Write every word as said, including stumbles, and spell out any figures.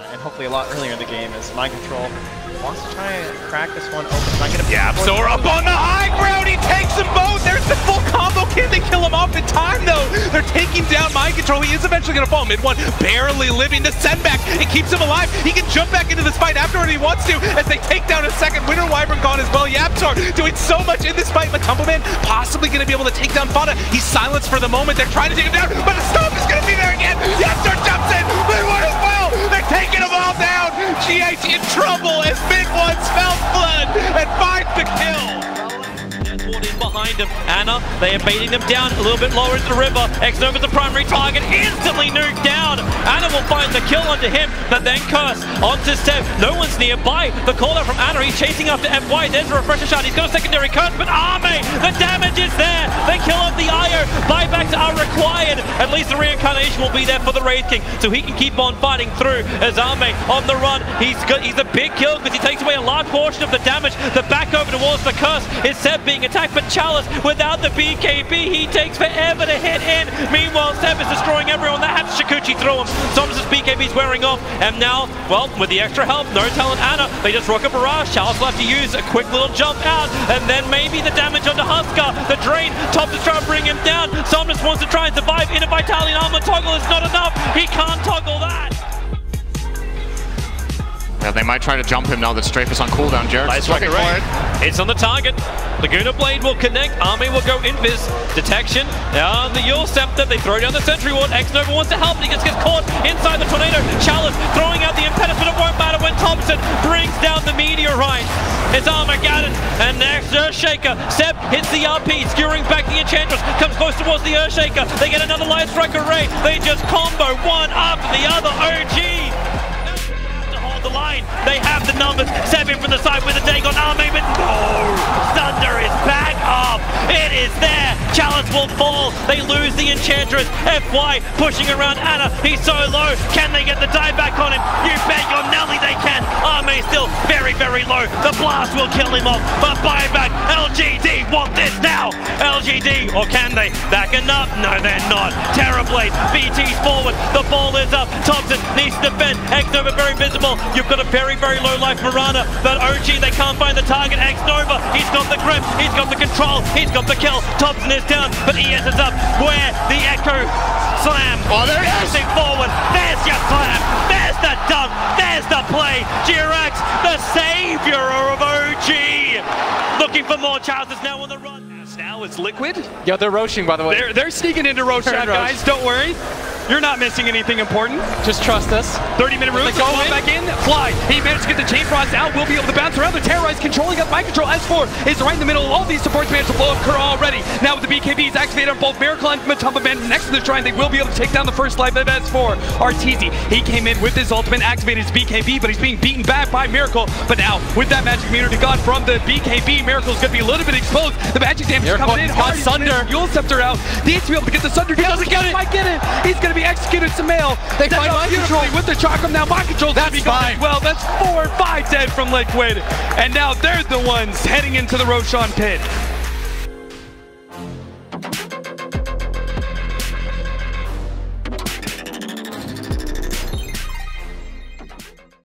and hopefully a lot earlier in the game, as Mind Control wants to try and crack this one open. Not gonna Yapsor up on the high ground, he takes them both! There's the full combo, can they kill him off in time though? They're taking down Mind Control, he is eventually gonna fall mid one, barely living the send back, it keeps him alive, he can jump back into this fight afterward if he wants to, as they take down a second, Winter Wyvern gone as well, Yapsor doing so much in this fight, but Tumbleman possibly gonna be able to take down Fada, he's silenced for the moment, they're trying to take him down, but the stomp is gonna be there again, Yapsor jumps in, mid one as well, they're taking them all down, G H in trouble as mid one smells blood and finds the kill. In behind him, Anna, they are beating them down a little bit lower into the river. Ex-Nova's the primary target, instantly nuked down. Anna will find the kill onto him, but then Curse onto Seb. No one's nearby. The call out from Anna, he's chasing after F Y. There's a refresher shot, he's got a secondary Curse, but Ame, the damage is there. They kill off the I O, buybacks are required. At least the reincarnation will be there for the Wraith King, so he can keep on fighting through as Ame on the run. He's got, he's a big kill because he takes away a large portion of the damage. The back over towards the Curse is Seb being attacked. But Chalice, without the B K B, he takes forever to hit in. Meanwhile, Seb is destroying everyone. That happens. Shikuchi through him. Somnus' B K B is wearing off. And now, well, with the extra help, no talent Anna, they just rock a barrage. Chalice will have to use a quick little jump out. And then maybe the damage onto Huskar. The drain. Tops is trying to bring him down. Somnus wants to try and survive. Inner Vitality and Armor toggle is not enough. He can't toggle that. Yeah, they might try to jump him now that Strafe is on cooldown. Jarek's is looking for it. It's on the target. Laguna Blade will connect. Ame will go invis. Detection. Now the Yule Scepter. They throw down the Sentry Ward. Ex-Nova wants to help. He just gets caught inside the Tornado. Chalice throwing out the impetus, but it won't matter when Thompson brings down the meteorite. It's Armageddon and next Earthshaker. Seb hits the R P, skewering back the Enchantress, comes close towards the Earthshaker. They get another Light Strike array. They just combo one after the other. O G. The line. They have the numbers. Seb in from the side with a take on Ame, but no! Sunder is back up. It is there. Chalice will fall. They lose the Enchantress. F Y pushing around Anna. He's so low. Can they get the dive back on him? You bet your Nelly they can. Ame still very, very low. The blast will kill him off. But buyback. L G D want this now. L G D, or can they? Backing up? No, they're not. Terrorblade. B T's forward. The ball is up. Thompson needs to defend. Ex-Nova very visible. You've got a very, very low life Mirana, but O G, they can't find the target. Ex-Nova, he's got the grip, he's got the control, he's got the kill. Thompson is down, but E S is up. Where the Echo slam. Oh, there it is. Forward. There's your slam. There's the dunk. There's the play. Girax, the savior of O G. Looking for more chances now on the run. Now it's Liquid. Yeah, they're Roshan, by the way. They're, they're sneaking into Roshan, guys. Don't worry. You're not missing anything important. Just trust us. thirty minute route. Go in. Back in. Fly. He managed to get the chain frost out. We'll be able to bounce around. They're terrorized. Controlling up. Mind Control. S four is right in the middle. All these supports managed to blow up Curse already. Now with the B K Bs activated on both Miracle and Tumbleman next to the shrine, they will be able to take down the first life of S four. Arteezy. He came in with his ultimate, activated his B K B, but he's being beaten back by Miracle. But now with that magic meter to God from the B K B, Miracle's going to be a little bit exposed. The magic damage is coming in. Got Sunder. Yule Scepter out. Needs to be able to get the Sunder down. He doesn't get it. He's going to be executed some mail. They find Mind Control with the Chakram. Now Mind Control, that's fine. Well, that's four or five dead from Liquid. And now they're the ones heading into the Roshan pit.